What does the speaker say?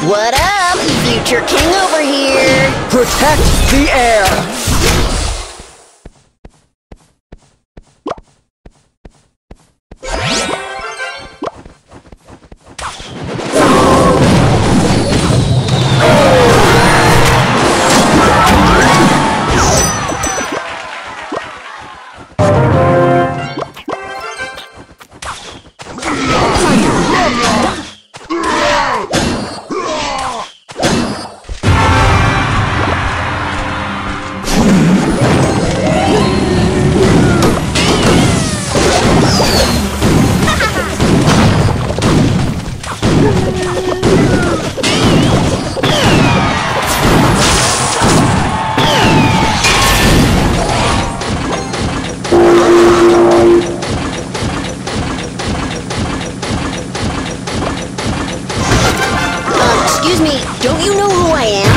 What up, future king over here? Protect the air! Don't you know who I am?